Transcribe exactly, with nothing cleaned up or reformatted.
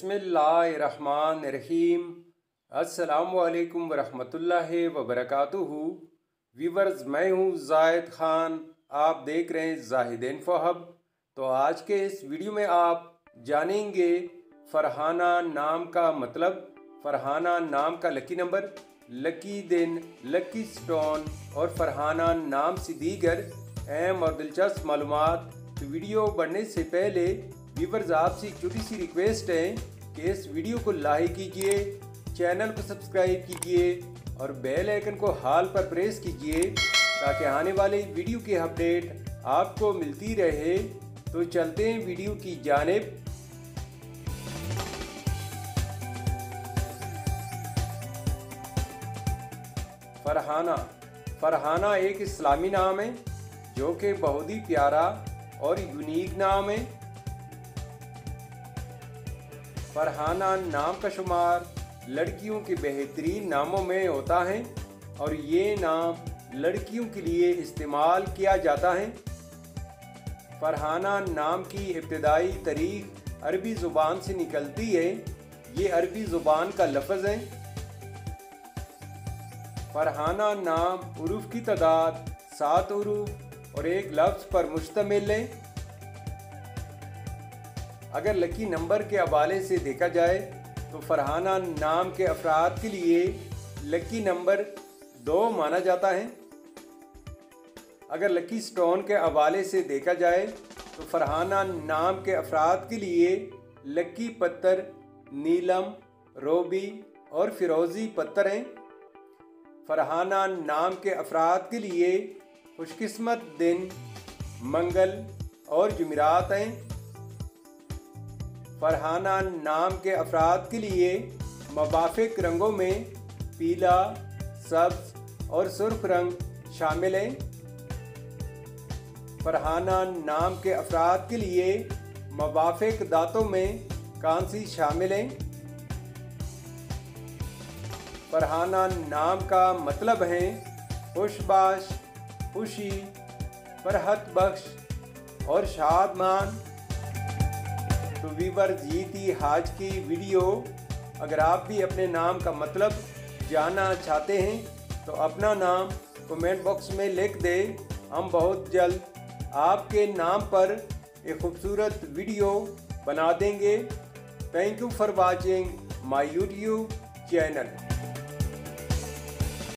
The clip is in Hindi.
बिस्मिल्लाहिर्रहमानिर्रहीम। अस्सलामुअलैकुम वरहमतुल्लाहि वबरकातुहू। व्यूवर्स, मैं हूँ ज़ाहिद ख़ान, आप देख रहे हैं ज़ाहिद इन्फो हब। तो आज के इस वीडियो में आप जानेंगे फ़रहाना नाम का मतलब, फ़रहाना नाम का लकी नंबर, लकी दिन, लकी स्टोन और फ़रहाना नाम से दीगर अहम और दिलचस्प मालूमात। तो वीडियो बढ़ने से पहले व्यूवर्स, आपसे एक छोटी सी रिक्वेस्ट है कि इस वीडियो को लाइक कीजिए, चैनल को सब्सक्राइब कीजिए और बेल आइकन को हाल पर प्रेस कीजिए ताकि आने वाले वीडियो के अपडेट आपको मिलती रहे। तो चलते हैं वीडियो की जानिब। फ़रहाना फ़रहाना एक इस्लामी नाम है जो कि बहुत ही प्यारा और यूनिक नाम है। फ़रहाना नाम का शुमार लड़कियों के बेहतरीन नामों में होता है और ये नाम लड़कियों के लिए इस्तेमाल किया जाता है। फ़रहाना नाम की इब्तदाई तारीख अरबी ज़ुबान से निकलती है, ये अरबी ज़ुबान का लफ्ज़ है। फ़रहाना नाम उरुफ़ की तादाद सात उरुफ़ और एक लफ्ज़ पर मुश्तमिल है। अगर लकी नंबर के हवाले से देखा जाए तो फ़रहाना नाम के अफराद के लिए लकी नंबर दो माना जाता है। अगर लकी स्टोन के हवाले से देखा जाए तो फ़रहाना नाम के अफराद के लिए लकी पत्थर नीलम, रोबी और फिरोज़ी पत्थर हैं। फ़रहाना नाम के अफराद के लिए खुशकिस्मत दिन, मंगल और जुमेरात हैं। फ़रहाना नाम के अफराद के लिए मुवाफिक रंगों में पीला, सब्ज़ और सुर्ख रंग शामिल हैं। फ़रहाना नाम के अफराद के लिए मुवाफिक दांतों में कांसी शामिल हैं। फ़रहाना नाम का मतलब है खुशबाश, खुशी, फरहत बख्श और शादमान। तो व्यूअर्स, ये थी आज की वीडियो। अगर आप भी अपने नाम का मतलब जानना चाहते हैं तो अपना नाम कमेंट बॉक्स में लिख दें। हम बहुत जल्द आपके नाम पर एक खूबसूरत वीडियो बना देंगे। Thank you for watching my YouTube channel.